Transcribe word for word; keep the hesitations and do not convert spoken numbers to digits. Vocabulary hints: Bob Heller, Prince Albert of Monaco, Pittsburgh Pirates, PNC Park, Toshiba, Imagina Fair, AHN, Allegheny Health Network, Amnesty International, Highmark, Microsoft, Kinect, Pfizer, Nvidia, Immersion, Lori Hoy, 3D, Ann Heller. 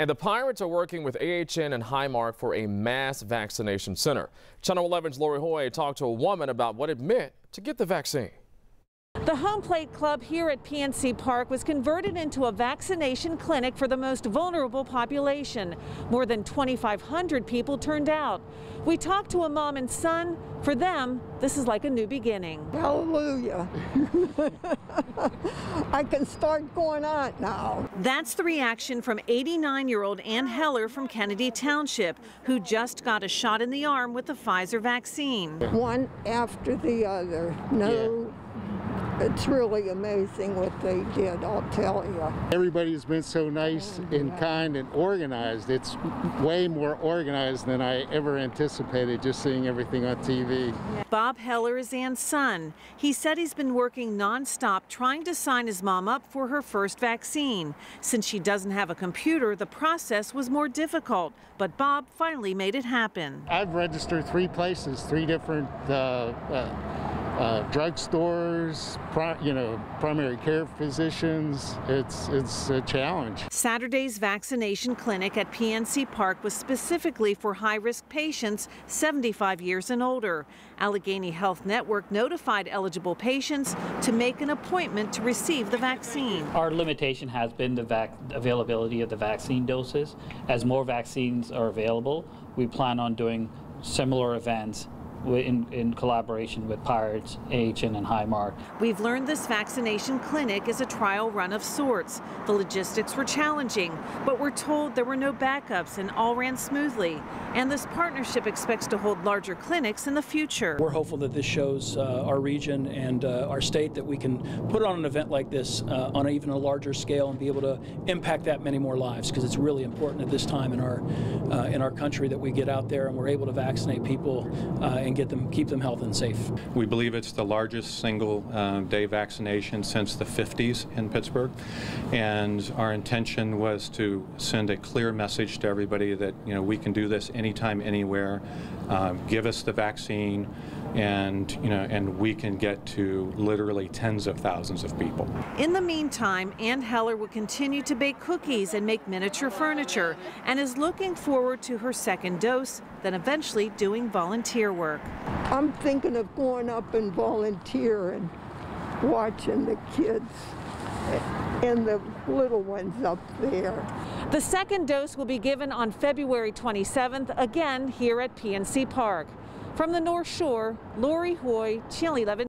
And the Pirates are working with A H N and Highmark for a mass vaccination center. Channel eleven's Lori Hoy talked to a woman about what it meant to get the vaccine. The Home Plate Club here at P N C Park was converted into a vaccination clinic for the most vulnerable population. More than twenty-five hundred people turned out. We talked to a mom and son. For them, this is like a new beginning. Hallelujah. I can start going out now. That's the reaction from eighty-nine-year-old Ann Heller from Kennedy Township, who just got a shot in the arm with the Pfizer vaccine. One after the other. No. Yeah. It's really amazing what they did, I'll tell you. Everybody's been so nice and kind and organized. It's way more organized than I ever anticipated, just seeing everything on T V. Bob Heller is Ann's son. He said he's been working nonstop trying to sign his mom up for her first vaccine. Since she doesn't have a computer, the process was more difficult, but Bob finally made it happen. I've registered three places, three different uh, uh, Uh, drugstores, you know, primary care physicians. It's it's a challenge. Saturday's vaccination clinic at P N C Park was specifically for high-risk patients seventy-five years and older. Allegheny Health Network notified eligible patients to make an appointment to receive the vaccine. Our limitation has been the vac availability of the vaccine doses. As more vaccines are available, we plan on doing similar events In, in collaboration with Pirates, A H N, and Highmark. We've learned this vaccination clinic is a trial run of sorts. The logistics were challenging, but we're told there were no backups and all ran smoothly. And this partnership expects to hold larger clinics in the future. We're hopeful that this shows uh, our region and uh, our state that we can put on an event like this uh, on even a larger scale and be able to impact that many more lives, because it's really important at this time in our uh, in our country that we get out there and we're able to vaccinate people uh, and And get them, keep them healthy and safe. We believe it's the largest single uh, day vaccination since the fifties in Pittsburgh, and our intention was to send a clear message to everybody that, you know, we can do this anytime, anywhere. Um, give us the vaccine, and you know, and we can get to literally tens of thousands of people. In the meantime, Ann Heller will continue to bake cookies and make miniature furniture, and is looking forward to her second dose, then eventually doing volunteer work. I'm thinking of going up and volunteering, watching the kids and the little ones up there. The second dose will be given on February twenty-seventh, again here at P N C Park. From the North Shore, Lori Hoy, Channel eleven.